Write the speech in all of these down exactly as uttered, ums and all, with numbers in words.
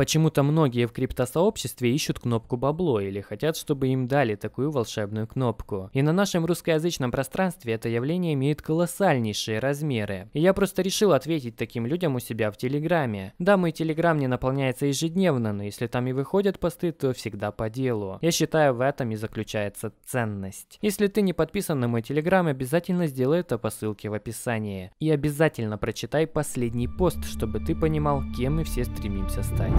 Почему-то многие в криптосообществе ищут кнопку бабло или хотят, чтобы им дали такую волшебную кнопку. И на нашем русскоязычном пространстве это явление имеет колоссальнейшие размеры. И я просто решил ответить таким людям у себя в Телеграме. Да, мой Телеграм не наполняется ежедневно, но если там и выходят посты, то всегда по делу. Я считаю, в этом и заключается ценность. Если ты не подписан на мой Телеграм, обязательно сделай это по ссылке в описании. И обязательно прочитай последний пост, чтобы ты понимал, кем мы все стремимся стать.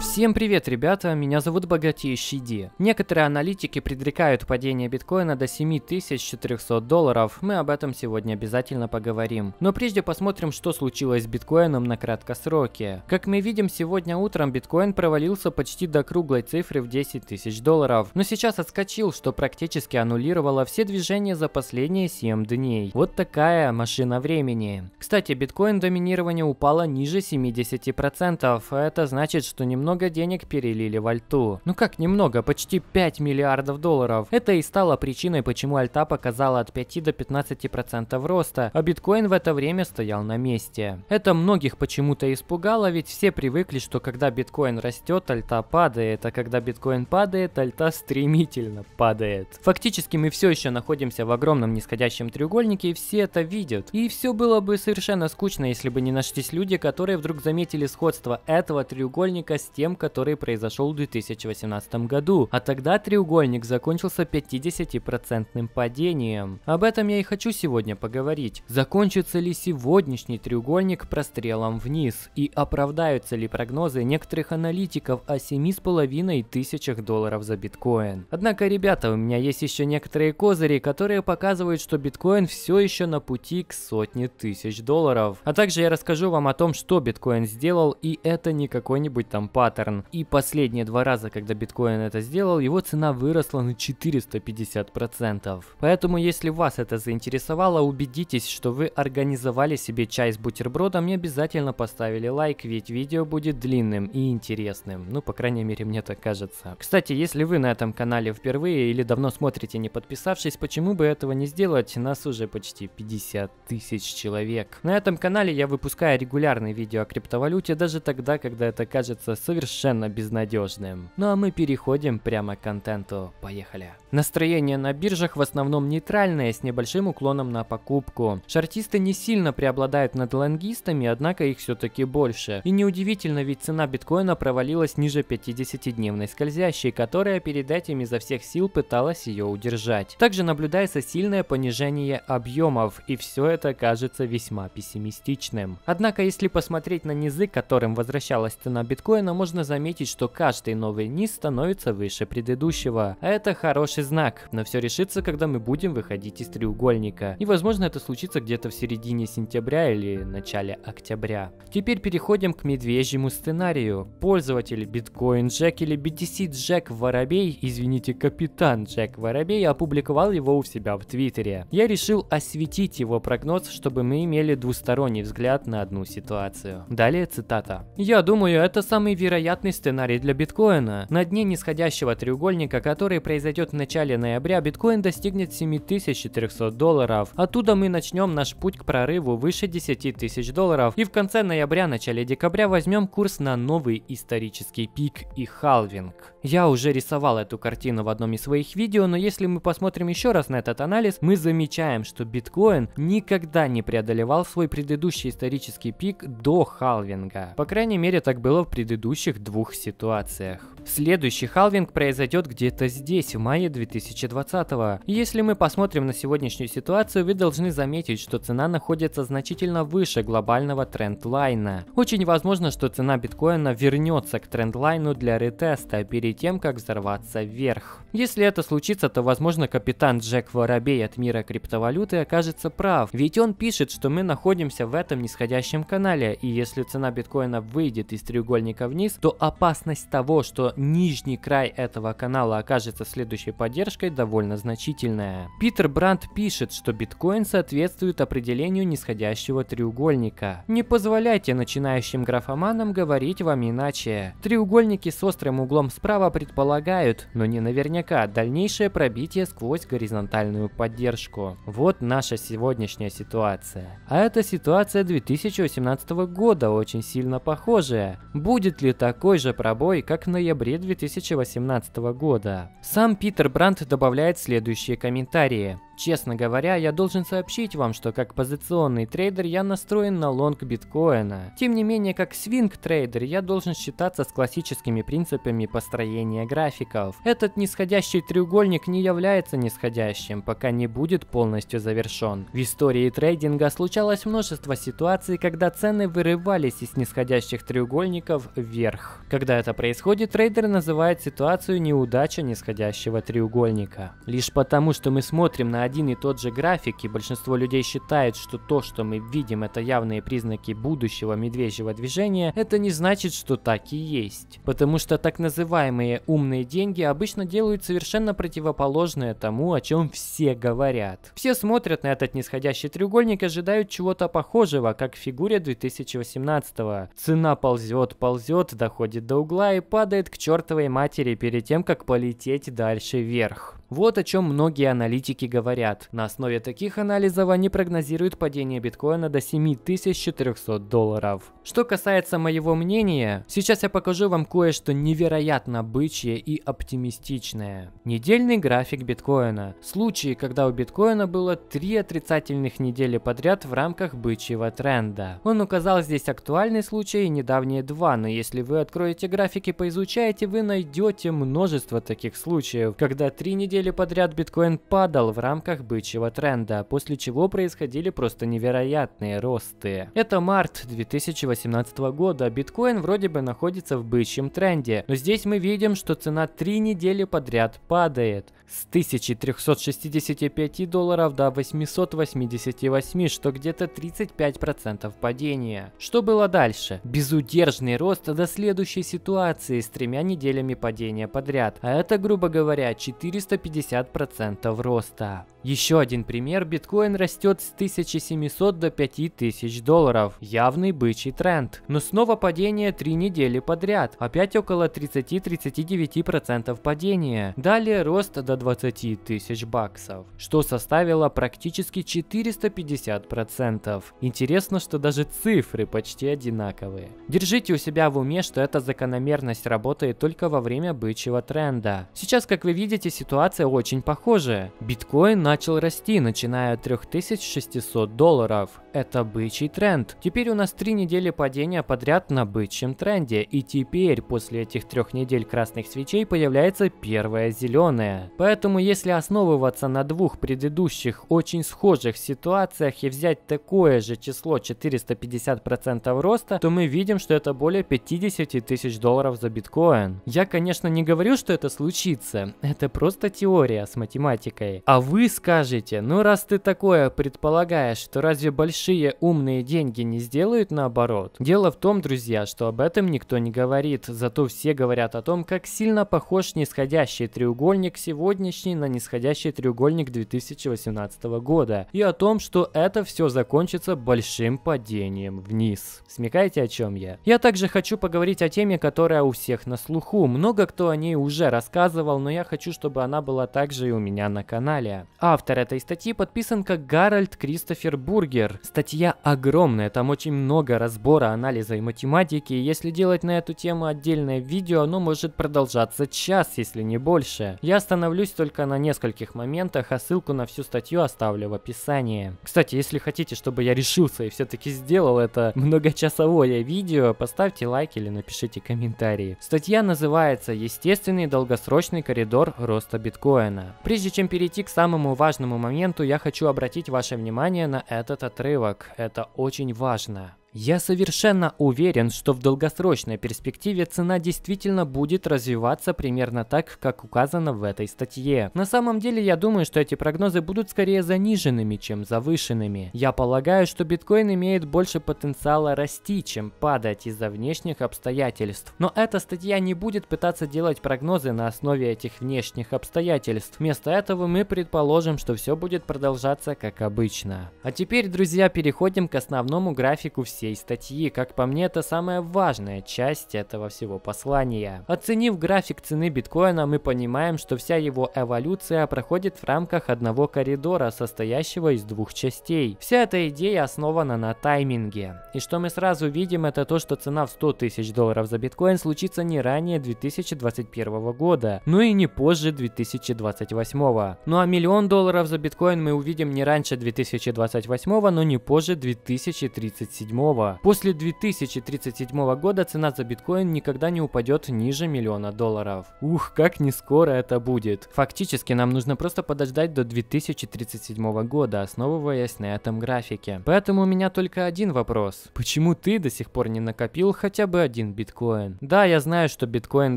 Всем привет, ребята, меня зовут Богатейший Ди. Некоторые аналитики предрекают падение биткоина до семь тысяч четырехсот долларов, мы об этом сегодня обязательно поговорим. Но прежде посмотрим, что случилось с биткоином на краткосроке. Как мы видим, сегодня утром биткоин провалился почти до круглой цифры в десять тысяч долларов, но сейчас отскочил, что практически аннулировало все движения за последние семь дней. Вот такая машина времени. Кстати, биткоин доминирование упало ниже семидесяти процентов, а это значит, что немного Много денег перелили в альту. Ну как немного, почти пять миллиардов долларов. Это и стало причиной, почему альта показала от пяти до пятнадцати процентов роста, а биткоин в это время стоял на месте. Это многих почему-то испугало, ведь все привыкли, что когда биткоин растет, альта падает, а когда биткоин падает, альта стремительно падает. Фактически мы все еще находимся в огромном нисходящем треугольнике, и все это видят. И все было бы совершенно скучно, если бы не нашлись люди, которые вдруг заметили сходство этого треугольника с тем, который произошел в две тысячи восемнадцатом году, а тогда треугольник закончился пятидесятипроцентным падением. Об этом я и хочу сегодня поговорить. Закончится ли сегодняшний треугольник прострелом вниз? И оправдаются ли прогнозы некоторых аналитиков о семи с половиной тысячах долларов за биткоин? Однако, ребята, у меня есть еще некоторые козыри, которые показывают, что биткоин все еще на пути к сотне тысяч долларов. А также я расскажу вам о том, что биткоин сделал, и это не какой-нибудь там паттерн. И последние два раза, когда биткоин это сделал, его цена выросла на четыреста пятьдесят процентов. Поэтому, если вас это заинтересовало, убедитесь, что вы организовали себе чай с бутербродом и обязательно поставили лайк, ведь видео будет длинным и интересным. Ну, по крайней мере, мне так кажется. Кстати, если вы на этом канале впервые или давно смотрите, не подписавшись, почему бы этого не сделать? Нас уже почти пятьдесят тысяч человек. На этом канале я выпускаю регулярные видео о криптовалюте, даже тогда, когда это кажется совершенно безнадежным. Ну а мы переходим прямо к контенту. Поехали. Настроение на биржах в основном нейтральное, с небольшим уклоном на покупку. Шортисты не сильно преобладают над лонгистами, однако их все-таки больше. И неудивительно, ведь цена биткоина провалилась ниже пятидесятидневной скользящей, которая перед этим изо всех сил пыталась ее удержать. Также наблюдается сильное понижение объемов, и все это кажется весьма пессимистичным. Однако, если посмотреть на низы, к которым возвращалась цена биткоина, можно заметить, что каждый новый низ становится выше предыдущего. А это хороший знак, но все решится, когда мы будем выходить из треугольника. И возможно, это случится где-то в середине сентября или начале октября. Теперь переходим к медвежьему сценарию. Пользователь Bitcoin Jack или би ти си Джек Воробей, извините, капитан Джек Воробей, опубликовал его у себя в Твиттере. Я решил осветить его прогноз, чтобы мы имели двусторонний взгляд на одну ситуацию. Далее цитата. «Я думаю, это самый вероятный сценарий для биткоина. На дне нисходящего треугольника, который произойдет в начале ноября, биткоин достигнет семь тысяч четырехсот долларов. Оттуда мы начнем наш путь к прорыву выше десяти тысяч долларов, и в конце ноября, начале декабря возьмем курс на новый исторический пик и халвинг». Я уже рисовал эту картину в одном из своих видео, но если мы посмотрим еще раз на этот анализ, мы замечаем, что биткоин никогда не преодолевал свой предыдущий исторический пик до халвинга. По крайней мере, так было в предыдущем предыдущих двух ситуациях. Следующий халвинг произойдет где-то здесь, в мае две тысячи двадцатого. Если мы посмотрим на сегодняшнюю ситуацию, вы должны заметить, что цена находится значительно выше глобального трендлайна. Очень возможно, что цена биткоина вернется к трендлайну для ретеста перед тем, как взорваться вверх. Если это случится, то возможно, капитан Джек Воробей от мира криптовалюты окажется прав, ведь он пишет, что мы находимся в этом нисходящем канале, и если цена биткоина выйдет из треугольника вниз, вниз, то опасность того, что нижний край этого канала окажется следующей поддержкой, довольно значительная. Петр Брандт пишет, что биткоин соответствует определению нисходящего треугольника. Не позволяйте начинающим графоманам говорить вам иначе. Треугольники с острым углом справа предполагают, но не наверняка, дальнейшее пробитие сквозь горизонтальную поддержку. Вот наша сегодняшняя ситуация. А это ситуация две тысячи восемнадцатого года, очень сильно похожая. Будет ли такой же пробой, как в ноябре две тысячи восемнадцатого года? Сам Петр Брандт добавляет следующие комментарии. Честно говоря, я должен сообщить вам, что как позиционный трейдер я настроен на лонг биткоина. Тем не менее, как свинг-трейдер я должен считаться с классическими принципами построения графиков. Этот нисходящий треугольник не является нисходящим, пока не будет полностью завершен. В истории трейдинга случалось множество ситуаций, когда цены вырывались из нисходящих треугольников вверх. Когда это происходит, трейдер называет ситуацию неудача нисходящего треугольника. Лишь потому, что мы смотрим на один и тот же график, и большинство людей считает, что то, что мы видим, это явные признаки будущего медвежьего движения, это не значит, что так и есть. Потому что так называемые умные деньги обычно делают совершенно противоположное тому, о чем все говорят. Все смотрят на этот нисходящий треугольник, ожидают чего-то похожего, как в фигуре две тысячи восемнадцатого. Цена ползет, ползет, доходит до угла и падает к чертовой матери перед тем, как полететь дальше вверх. Вот о чем многие аналитики говорят. На основе таких анализов они прогнозируют падение биткоина до семь тысяч четырёхсот долларов. Что касается моего мнения, сейчас я покажу вам кое-что невероятно бычье и оптимистичное. Недельный график биткоина. Случаи, когда у биткоина было три отрицательных недели подряд в рамках бычьего тренда. Он указал здесь актуальный случай и недавние два, но если вы откроете графики и поизучаете, вы найдете множество таких случаев, когда три недели подряд биткоин падал в рамках бычьего тренда, после чего происходили просто невероятные росты. Это март две тысячи восемнадцатого года, биткоин вроде бы находится в бычьем тренде, но здесь мы видим, что цена три недели подряд падает с тысячи трёхсот шестидесяти пяти долларов до восьмисот восьмидесяти восьми, что где-то тридцать пять процентов падения. Что было дальше? Безудержный рост до следующей ситуации с тремя неделями падения подряд, а это, грубо говоря, четыреста пятьдесят процентов роста. Еще один пример. Биткоин растет с тысячи семисот до пяти тысяч долларов. Явный бычий тренд. Но снова падение три недели подряд. Опять около тридцати-тридцати девяти процентов падения. Далее рост до двадцати тысяч баксов, что составило практически четыреста пятьдесят процентов. Интересно, что даже цифры почти одинаковые. Держите у себя в уме, что эта закономерность работает только во время бычьего тренда. Сейчас, как вы видите, ситуация очень похожая. Биткоин на начал расти, начиная от трёх тысяч шестисот долларов. Это бычий тренд. Теперь у нас три недели падения подряд на бычьем тренде. И теперь, после этих трех недель красных свечей, появляется первая зеленая. Поэтому, если основываться на двух предыдущих очень схожих ситуациях и взять такое же число четыреста пятьдесят процентов роста, то мы видим, что это более пятидесяти тысяч долларов за биткоин. Я, конечно, не говорю, что это случится. Это просто теория с математикой. А вы скажете, Скажите, ну раз ты такое предполагаешь, то разве большие умные деньги не сделают наоборот? Дело в том, друзья, что об этом никто не говорит, зато все говорят о том, как сильно похож нисходящий треугольник сегодняшний на нисходящий треугольник две тысячи восемнадцатого года, и о том, что это все закончится большим падением вниз. Смекаете, о чем я? Я также хочу поговорить о теме, которая у всех на слуху. Много кто о ней уже рассказывал, но я хочу, чтобы она была также и у меня на канале. Автор этой статьи подписан как Гаральд Кристофер Бургер. Статья огромная, там очень много разбора, анализа и математики. И если делать на эту тему отдельное видео, оно может продолжаться час, если не больше. Я остановлюсь только на нескольких моментах, а ссылку на всю статью оставлю в описании. Кстати, если хотите, чтобы я решился и все-таки сделал это многочасовое видео, поставьте лайк или напишите комментарий. Статья называется «Естественный долгосрочный коридор роста биткоина». Прежде чем перейти к самому важному важному моменту, я хочу обратить ваше внимание на этот отрывок. Это очень важно. Я совершенно уверен, что в долгосрочной перспективе цена действительно будет развиваться примерно так, как указано в этой статье. На самом деле, я думаю, что эти прогнозы будут скорее заниженными, чем завышенными. Я полагаю, что биткоин имеет больше потенциала расти, чем падать из-за внешних обстоятельств. Но эта статья не будет пытаться делать прогнозы на основе этих внешних обстоятельств. Вместо этого мы предположим, что все будет продолжаться как обычно. А теперь, друзья, переходим к основному графику всей статьи. Как по мне, это самая важная часть этого всего послания. Оценив график цены биткоина, мы понимаем, что вся его эволюция проходит в рамках одного коридора, состоящего из двух частей. Вся эта идея основана на тайминге. И что мы сразу видим, это то, что цена в сто тысяч долларов за биткоин случится не ранее две тысячи двадцать первого года, но и не позже две тысячи двадцать восьмого. Ну а миллион долларов за биткоин мы увидим не раньше две тысячи двадцать восьмого, но не позже две тысячи тридцать седьмого. После две тысячи тридцать седьмого года цена за биткоин никогда не упадет ниже миллиона долларов. Ух, как не скоро это будет. Фактически нам нужно просто подождать до две тысячи тридцать седьмого года, основываясь на этом графике. Поэтому у меня только один вопрос. Почему ты до сих пор не накопил хотя бы один биткоин? Да, я знаю, что биткоин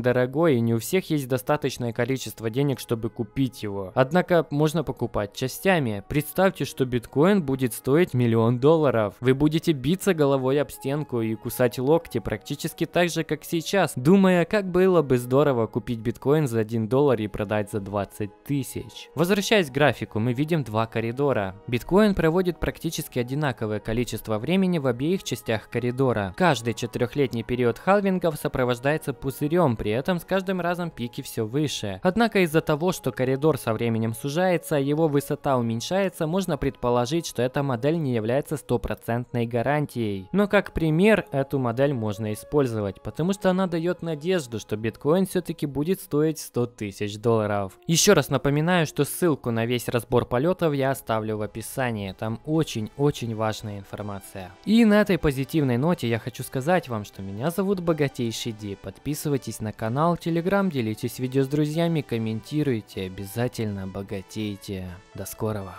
дорогой и не у всех есть достаточное количество денег, чтобы купить его. Однако можно покупать частями. Представьте, что биткоин будет стоить миллион долларов. Вы будете биться головой головой об стенку и кусать локти практически так же, как сейчас, думая, как было бы здорово купить биткоин за один доллар и продать за двадцать тысяч. Возвращаясь к графику, мы видим два коридора. Биткоин проводит практически одинаковое количество времени в обеих частях коридора. Каждый четырехлетний период халвингов сопровождается пузырем, при этом с каждым разом пики все выше. Однако из-за того, что коридор со временем сужается, его высота уменьшается, можно предположить, что эта модель не является стопроцентной гарантией. Но как пример эту модель можно использовать, потому что она дает надежду, что биткоин все-таки будет стоить сто тысяч долларов. Еще раз напоминаю, что ссылку на весь разбор полетов я оставлю в описании, там очень-очень важная информация. И на этой позитивной ноте я хочу сказать вам, что меня зовут Богатейший Ди, подписывайтесь на канал, Telegram, делитесь видео с друзьями, комментируйте, обязательно богатейте. До скорого!